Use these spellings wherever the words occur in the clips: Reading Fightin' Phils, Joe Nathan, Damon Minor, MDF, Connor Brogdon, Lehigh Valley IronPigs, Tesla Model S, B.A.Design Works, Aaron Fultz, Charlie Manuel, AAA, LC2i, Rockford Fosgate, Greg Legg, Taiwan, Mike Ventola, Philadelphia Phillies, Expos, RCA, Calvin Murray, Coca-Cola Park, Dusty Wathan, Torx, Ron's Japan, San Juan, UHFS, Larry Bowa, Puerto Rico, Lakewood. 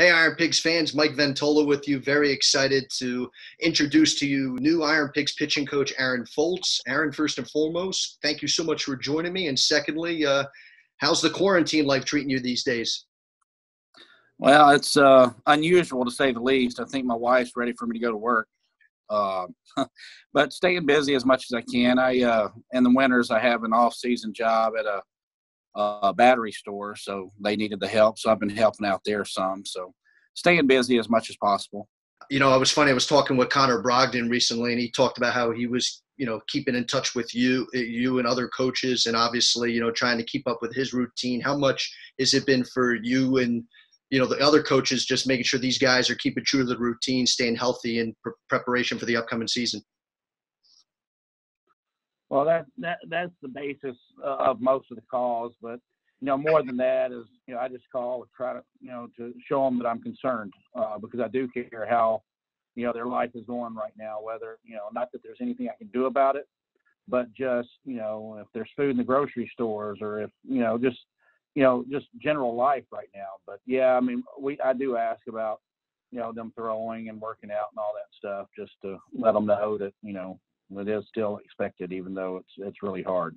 Hey, Iron Pigs fans, Mike Ventola with you. Very excited to introduce to you new Iron Pigs pitching coach, Aaron Fultz. Aaron, first and foremost, thank you so much for joining me. And secondly, how's the quarantine life treating you these days? Well, it's unusual to say the least. I think my wife's ready for me to go to work. But staying busy as much as I can. In the winters, I have an off-season job at a battery store, so they needed the help, so I've been helping out there some, so staying busy as much as possible. You know, it was funny, I was talking with Connor Brogdon recently, and he talked about how he was, you know, keeping in touch with you and other coaches, and obviously, you know, trying to keep up with his routine. How much has it been for you and, you know, the other coaches, just making sure these guys are keeping true to the routine, staying healthy in preparation for the upcoming season? Well, that's the basis of most of the calls, but, you know, more than that is, you know, I just call and try to, you know, to show them that I'm concerned because I do care how, you know, their life is going right now, whether, you know, not that there's anything I can do about it, but just, you know, if there's food in the grocery stores or if, you know, just general life right now. But yeah, I mean, I do ask about, you know, them throwing and working out and all that stuff just to let them know that, you know, it is still expected, even though it's really hard.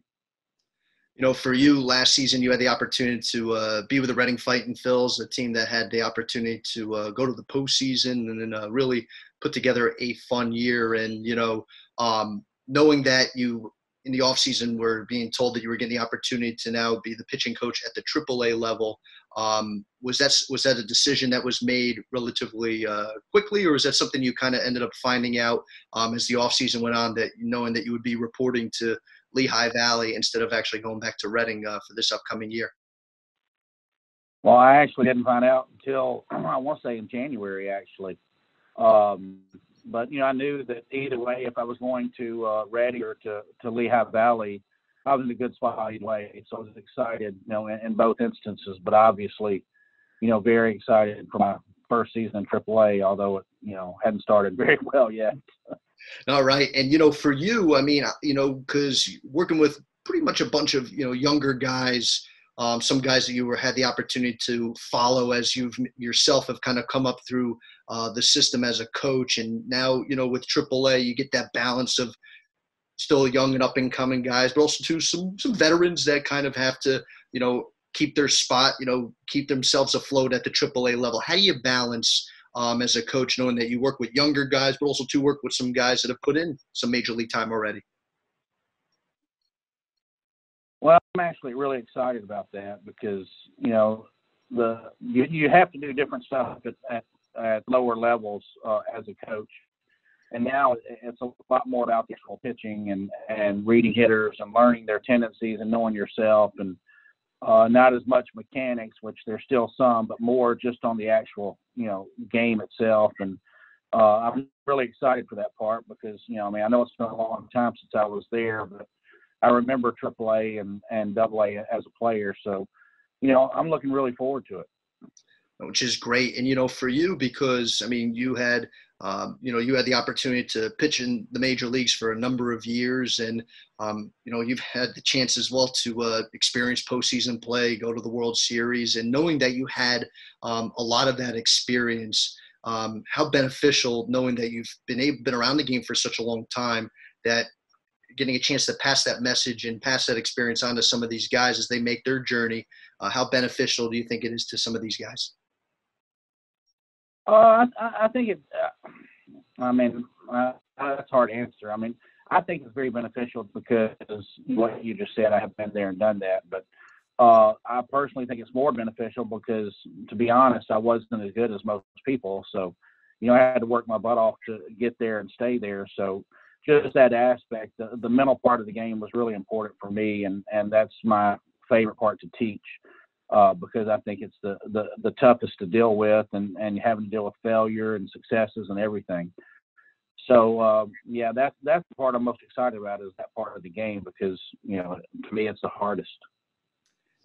You know, for you last season, you had the opportunity to be with the Reading Fightin' Phils, a team that had the opportunity to go to the postseason and then really put together a fun year. And, you know, knowing that you in the offseason were being told that you were getting the opportunity to now be the pitching coach at the AAA level, was that a decision that was made relatively quickly, or was that something you kind of ended up finding out as the offseason went on, that knowing that you would be reporting to Lehigh Valley instead of actually going back to Reading for this upcoming year? Well, I actually didn't find out until, I want to say, in January, actually. But, you know, I knew that either way, if I was going to Reading or to Lehigh Valley, I was in a good spot either way. So I was excited, you know, in both instances, but obviously, you know, very excited for my first season in AAA, although it, you know, hadn't started very well yet. All right. And, you know, for you, I mean, you know, because working with pretty much a bunch of, you know, younger guys, some guys that you had the opportunity to follow as you've yourself have kind of come up through the system as a coach. And now, you know, with AAA, you get that balance of still young and up and coming guys, but also too some veterans that kind of have to, you know, keep their spot, you know, keep themselves afloat at the AAA level. How do you balance as a coach, knowing that you work with younger guys, but also to work with some guys that have put in some major league time already? Well, I'm actually really excited about that because, you know, you have to do different stuff at lower levels as a coach. And now it's a lot more about the actual pitching and reading hitters and learning their tendencies and knowing yourself, and not as much mechanics, which there's still some, but more just on the actual, you know, game itself. And I'm really excited for that part because, you know, I mean, I know it's been a long time since I was there, but I remember AAA and AA as a player. So, you know, I'm looking really forward to it. Which is great. And, you know, for you, because, I mean, you had the opportunity to pitch in the major leagues for a number of years, and, you know, you've had the chance as well to experience postseason play, go to the World Series, and knowing that you had a lot of that experience, how beneficial, knowing that you've been around the game for such a long time, that getting a chance to pass that message and pass that experience on to some of these guys as they make their journey, how beneficial do you think it is to some of these guys? I think it. I mean, that's a hard answer. I mean, I think it's very beneficial because what you just said. I have been there and done that, but I personally think it's more beneficial because, to be honest, I wasn't as good as most people. So, you know, I had to work my butt off to get there and stay there. So, just that aspect, the mental part of the game was really important for me, and that's my favorite part to teach. Because I think it's the toughest to deal with, and having to deal with failure and successes and everything. So, yeah, that's the part I'm most excited about, is that part of the game, because, you know, to me, it's the hardest.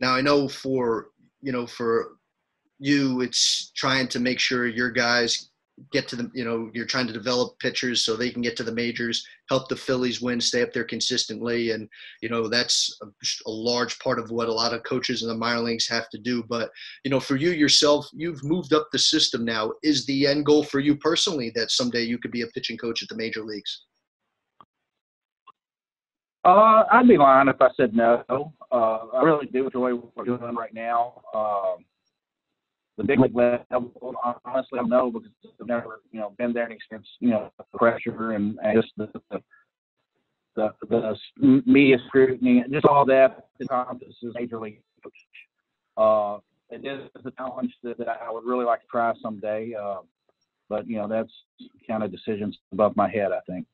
Now, I know for you, it's trying to make sure your guys get to the, you know, you're trying to develop pitchers so they can get to the majors, help the Phillies win, stay up there consistently. And, you know, that's a large part of what a lot of coaches in the minor leagues have to do. But, you know, for you yourself, you've moved up the system now. Is the end goal for you personally that someday you could be a pitching coach at the major leagues? I'd be lying if I said no. I really do enjoy what we're doing right now. The big league level, honestly, I don't know, because I've never, you know, been there and experienced, you know, the pressure and just the media scrutiny and just all that. This is major league coach. It is a challenge that I would really like to try someday, but you know, that's kind of decisions above my head, I think.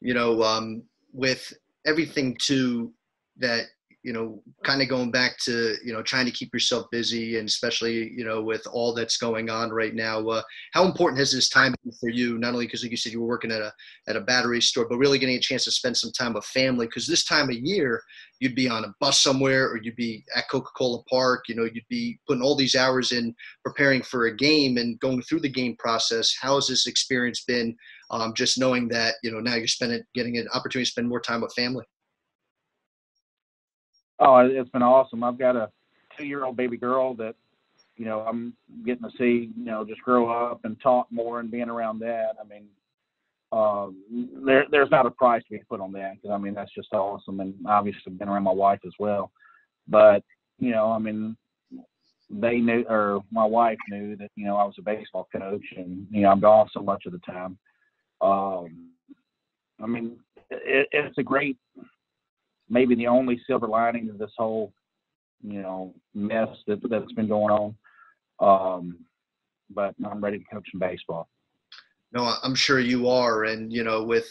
You know, with everything too that, you know, kind of going back to, you know, trying to keep yourself busy, and especially, you know, with all that's going on right now, how important has this time been for you? Not only because, like you said, you were working at a battery store, but really getting a chance to spend some time with family, because this time of year, you'd be on a bus somewhere, or you'd be at Coca-Cola Park, you know, you'd be putting all these hours in preparing for a game and going through the game process. How has this experience been, just knowing that, you know, now you're getting an opportunity to spend more time with family? Oh, it's been awesome. I've got a 2-year-old baby girl that, you know, I'm getting to see, you know, just grow up and talk more and being around that. I mean, there's not a price to be put on that, because, I mean, that's just awesome. And obviously I've been around my wife as well. But, you know, I mean, they knew, or my wife knew that, you know, I was a baseball coach, and, you know, I'm gone so much of the time. I mean, it's a great – maybe the only silver lining of this whole, you know, mess that's been going on. But I'm ready to coach in baseball. No, I'm sure you are. And, you know, with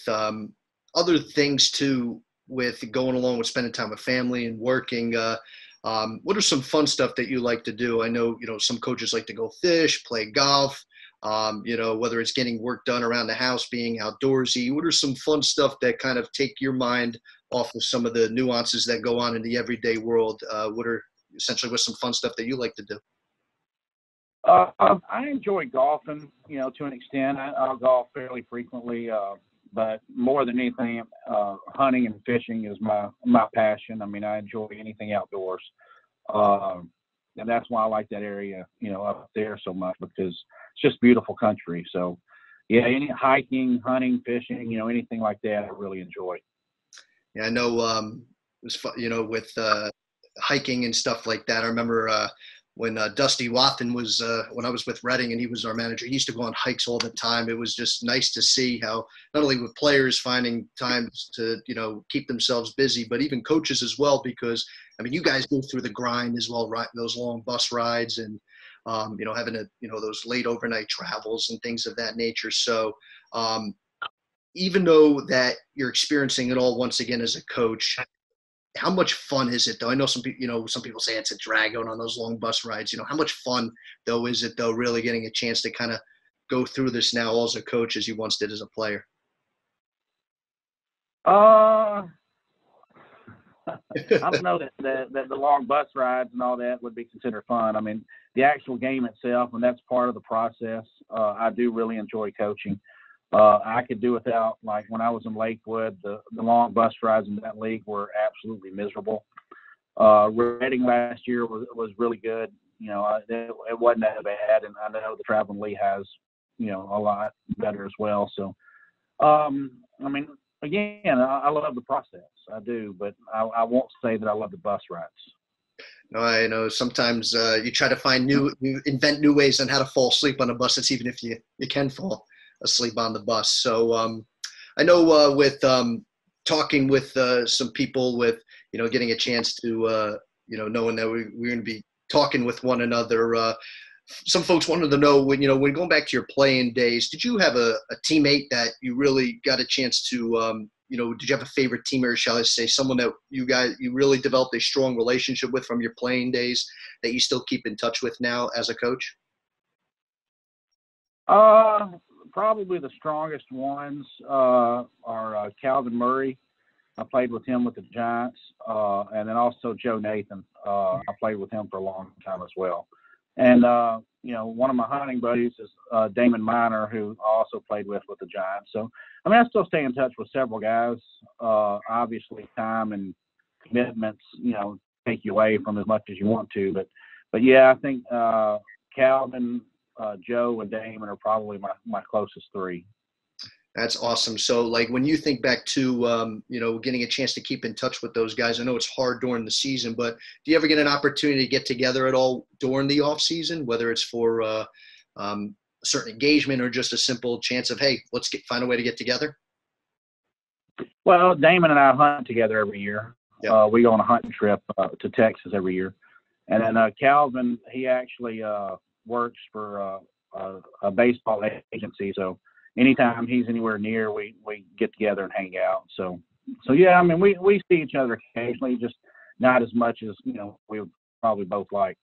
other things too, with going along with spending time with family and working, what are some fun stuff that you like to do? I know, you know, some coaches like to go fish, play golf, you know, whether it's getting work done around the house, being outdoorsy. What are some fun stuff that kind of take your mind off of some of the nuances that go on in the everyday world? What are essentially what's some fun stuff that you like to do? I enjoy golfing, you know, to an extent. I'll golf fairly frequently, but more than anything, hunting and fishing is my passion. I mean, I enjoy anything outdoors, and that's why I like that area, you know, up there so much, because it's just beautiful country. So, yeah, any hiking, hunting, fishing, you know, anything like that, I really enjoy. Yeah, I know, it was fun, you know, with hiking and stuff like that. I remember when Dusty Wathan was when I was with Reading and he was our manager, he used to go on hikes all the time. It was just nice to see how not only with players finding time to, you know, keep themselves busy, but even coaches as well, because, I mean, you guys go through the grind as well, right? Those long bus rides and, you know, having you know, those late overnight travels and things of that nature. So, even though that you're experiencing it all once again as a coach, how much fun is it though? I know some people, you know, some people say it's a drag out on those long bus rides. You know, how much fun though is it though, really getting a chance to kind of go through this now all as a coach as you once did as a player? I don't know that the long bus rides and all that would be considered fun. I mean, the actual game itself, and that's part of the process. I do really enjoy coaching. I could do without, like when I was in Lakewood, the long bus rides in that league were absolutely miserable. Reading last year was really good. You know, it wasn't that bad, and I know the traveling Lehigh's, you know, a lot better as well. So, I mean, again, I love the process. I do, but I won't say that I love the bus rides. No, I know sometimes you try to find invent new ways on how to fall asleep on a bus. That's even if you can fall asleep on the bus. So I know with talking with some people with, you know, getting a chance to, you know, knowing that we're going to be talking with one another. Some folks wanted to know when, you know, when going back to your playing days, did you have a teammate that you really got a chance to, you know, did you have a favorite teammate, or shall I say someone that you really developed a strong relationship with from your playing days that you still keep in touch with now as a coach? Probably the strongest ones are Calvin Murray. I played with him with the Giants, and then also Joe Nathan. I played with him for a long time as well. And you know, one of my hunting buddies is Damon Minor, who I also played with the Giants. So, I mean, I still stay in touch with several guys. Obviously, time and commitments, you know, take you away from as much as you want to. But yeah, I think Calvin, Joe, and Damon are probably my closest three. That's awesome. So, like, when you think back to, you know, getting a chance to keep in touch with those guys, I know it's hard during the season, but do you ever get an opportunity to get together at all during the off season, whether it's for a certain engagement or just a simple chance of, hey, let's find a way to get together? Well, Damon and I hunt together every year. Yep. We go on a hunting trip to Texas every year. And then Calvin, he actually works for a baseball agency, so anytime he's anywhere near, we get together and hang out. So yeah, I mean, we see each other occasionally, just not as much as, you know, we would probably both like.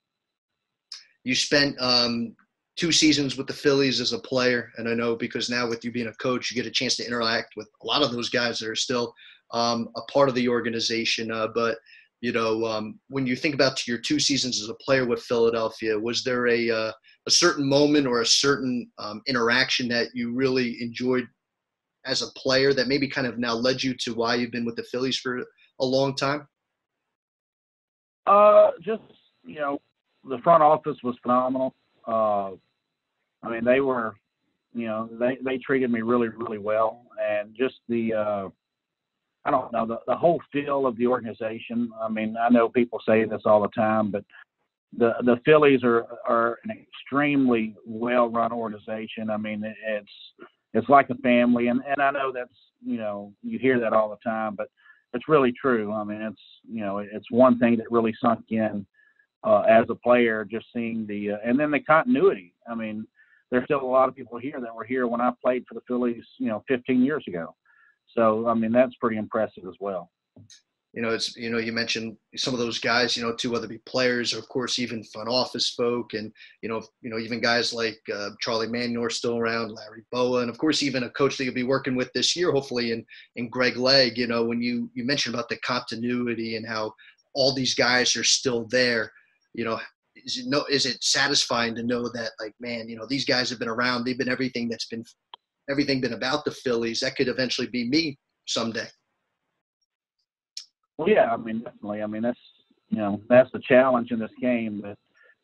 You spent 2 seasons with the Phillies as a player, and I know because now with you being a coach, you get a chance to interact with a lot of those guys that are still a part of the organization. But, you know, when you think about your 2 seasons as a player with Philadelphia, was there a certain moment or a certain interaction that you really enjoyed as a player that maybe kind of now led you to why you've been with the Phillies for a long time? Just, you know, the front office was phenomenal. I mean, they were, you know, they treated me really, really well. And just the, I don't know, the whole feel of the organization. I mean, I know people say this all the time, but The Phillies are an extremely well-run organization. I mean, it's like a family, and I know that's, you know, you hear that all the time, but it's really true. I mean, it's, you know, it's one thing that really sunk in as a player, just seeing the and then the continuity. I mean, there's still a lot of people here that were here when I played for the Phillies, you know, 15 years ago. So, I mean, that's pretty impressive as well. You know, it's, you know, you mentioned some of those guys, you know, too, whether it be players or, of course, even front office folk and, you know, even guys like Charlie Manuel still around, Larry Bowa, and, of course, even a coach that you'll be working with this year, hopefully, and Greg Legg. You know, when you mentioned about the continuity and how all these guys are still there, you know, is it satisfying to know that, like, man, you know, these guys have been around, they've been everything about the Phillies, that could eventually be me someday? Well, yeah, I mean, definitely. I mean, that's, you know, that's the challenge in this game, that,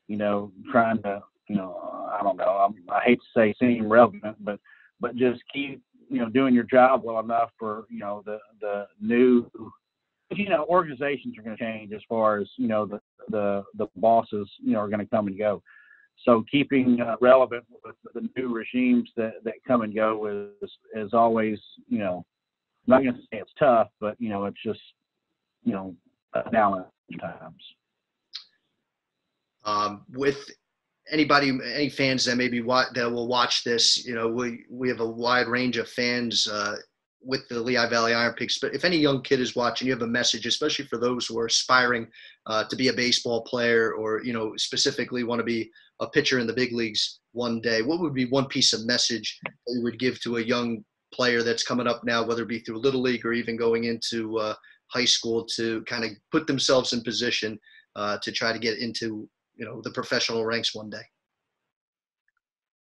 you know, trying to, you know, I don't know, I hate to say seem relevant, but just keep, you know, doing your job well enough for, you know, the new, you know, organizations are going to change as far as, you know, the bosses, you know, are going to come and go. So keeping relevant with the new regimes that come and go is always, you know, I'm not going to say it's tough, but, you know, it's just, you know, now times. With anybody, any fans that maybe that will watch this, you know, we have a wide range of fans with the Lehigh Valley IronPigs. But if any young kid is watching, you have a message, especially for those who are aspiring to be a baseball player or, you know, specifically want to be a pitcher in the big leagues one day. What would be one piece of message that you would give to a young player that's coming up now, whether it be through Little League or even going into high school, to kind of put themselves in position to try to get into, you know, the professional ranks one day?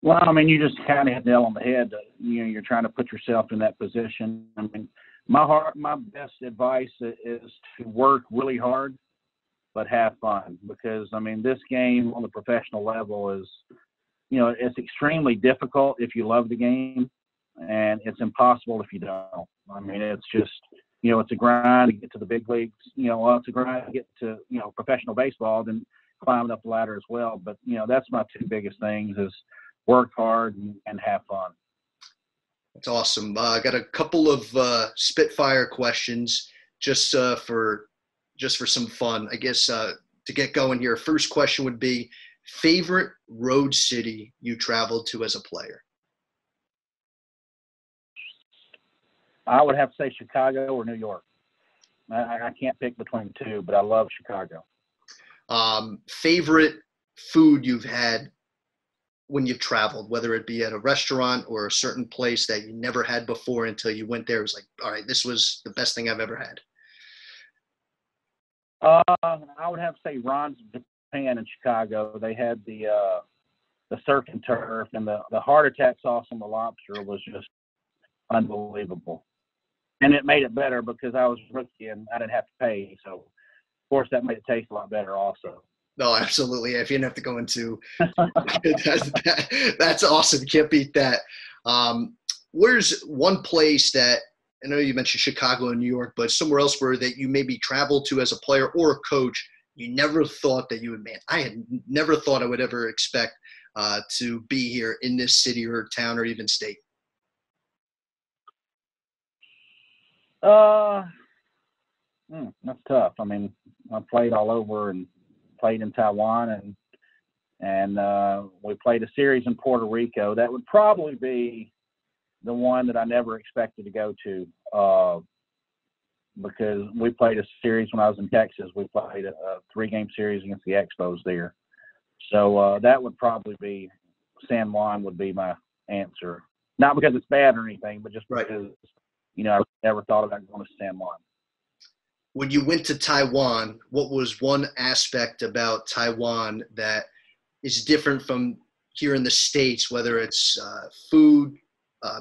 Well, I mean, you just kind of hit the nail on the head. You know, you're trying to put yourself in that position. I mean, my best advice is to work really hard, but have fun, because, I mean, this game on the professional level is, you know, it's extremely difficult if you love the game, and it's impossible if you don't. I mean, it's just, you know, it's a grind to get to the big leagues. You know, it's a grind to get to, you know, professional baseball, then climbing up the ladder as well. But, you know, that's my two biggest things, is work hard and have fun. That's awesome. I got a couple of Spitfire questions just for some fun, I guess, to get going here. First question would be, favorite road city you traveled to as a player? I would have to say Chicago or New York. I can't pick between the two, but I love Chicago. Favorite food you've had when you've traveled, whether it be at a restaurant or a certain place that you never had before until you went there? It was like, all right, this was the best thing I've ever had. I would have to say Ron's Japan in Chicago. They had the the surf and turf and the heart attack sauce on the lobster was just unbelievable. And it made it better because I was rookie and I didn't have to pay. So, of course, that made it taste a lot better also. No, absolutely. If you didn't have to go into that's awesome. Can't beat that. Where's one place that I know you mentioned Chicago and New York, but somewhere else where that you maybe traveled to as a player or a coach, you never thought that you would, man, I had never thought I would ever expect to be here in this city or town or even state? That's tough. I mean, I played all over and played in Taiwan and we played a series in Puerto Rico. That would probably be the one that I never expected to go to because we played a series when I was in Texas. We played a 3-game series against the Expos there. So that would probably be San Juan would be my answer. Not because it's bad or anything, but just because, you know, I never thought about going to San Juan. When you went to Taiwan, what was one aspect about Taiwan that is different from here in the States, whether it's food,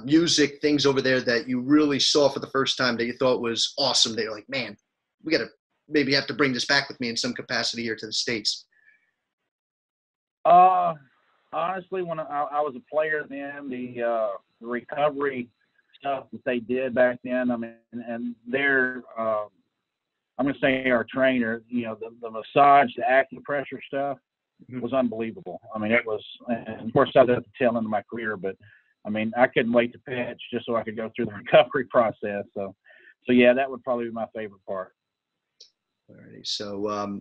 music, things over there that you really saw for the first time that you thought was awesome, that you're like, man, we got to maybe have to bring this back with me in some capacity here to the States? Honestly, when I was a player then, the recovery stuff that they did back then, I mean, and their I'm going to say our trainer, you know, the massage, the acupressure stuff was unbelievable. I mean, it was, and of course, I was at the tail end of my career, but, I mean, I couldn't wait to pitch just so I could go through the recovery process. So yeah, that would probably be my favorite part. All right. So,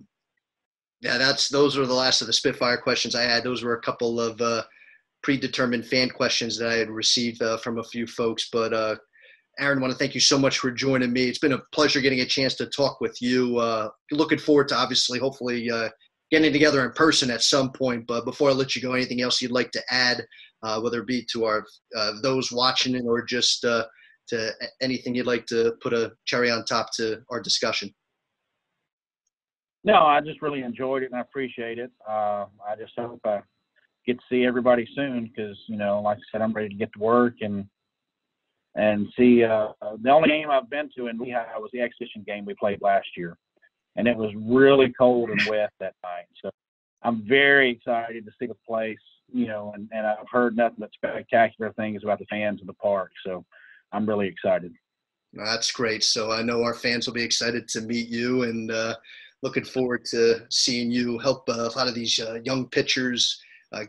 yeah, those were the last of the Spitfire questions I had. Those were a couple of predetermined fan questions that I had received from a few folks, but Aaron, I want to thank you so much for joining me. It's been a pleasure getting a chance to talk with you. Looking forward to obviously, hopefully, getting together in person at some point. But before I let you go, anything else you'd like to add, whether it be to our those watching it or just to anything you'd like to put a cherry on top to our discussion? No, I just really enjoyed it and I appreciate it. I just hope I get to see everybody soon because, you know, like I said, I'm ready to get to work and see, the only game I've been to in Lehigh was the exhibition game we played last year. And it was really cold and wet that night. So I'm very excited to see the place, you know, and I've heard nothing but spectacular things about the fans in the park. So I'm really excited. That's great. So I know our fans will be excited to meet you and looking forward to seeing you help a lot of these young pitchers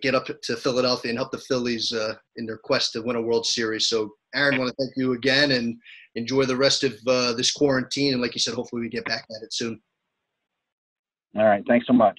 get up to Philadelphia and help the Phillies in their quest to win a World Series. So Aaron, I want to thank you again and enjoy the rest of this quarantine. And like you said, hopefully we get back at it soon. All right. Thanks so much.